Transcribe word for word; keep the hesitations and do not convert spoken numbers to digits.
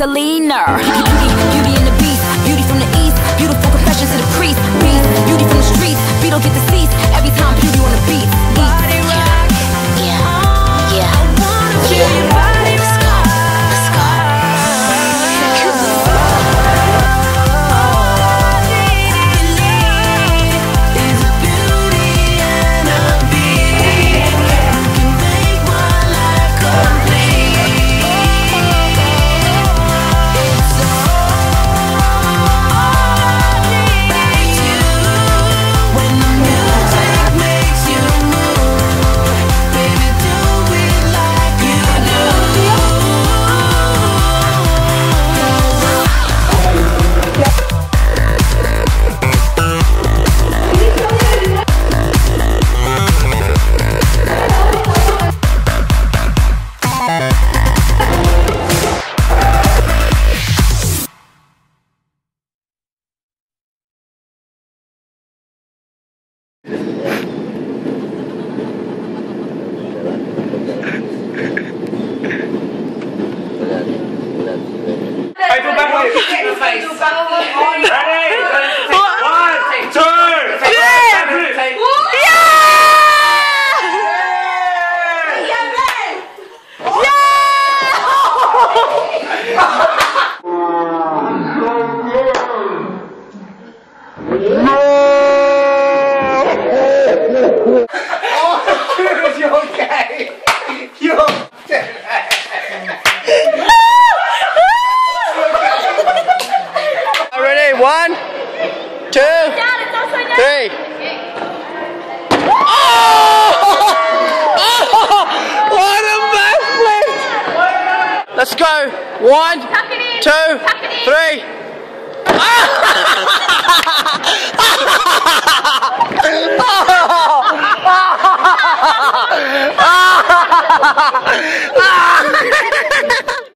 Selena. Beauty, beauty and the beast, beauty from the east, beautiful confessions to the crease. Beast, beauty from the streets, we don't get deceased. Every time beauty on the beat. Body rock, yeah, yeah, yeah. I wanna feel your body rock. Let's go, all they need is beauty and a beat. You can make my life complete. Let's go. One, two, three.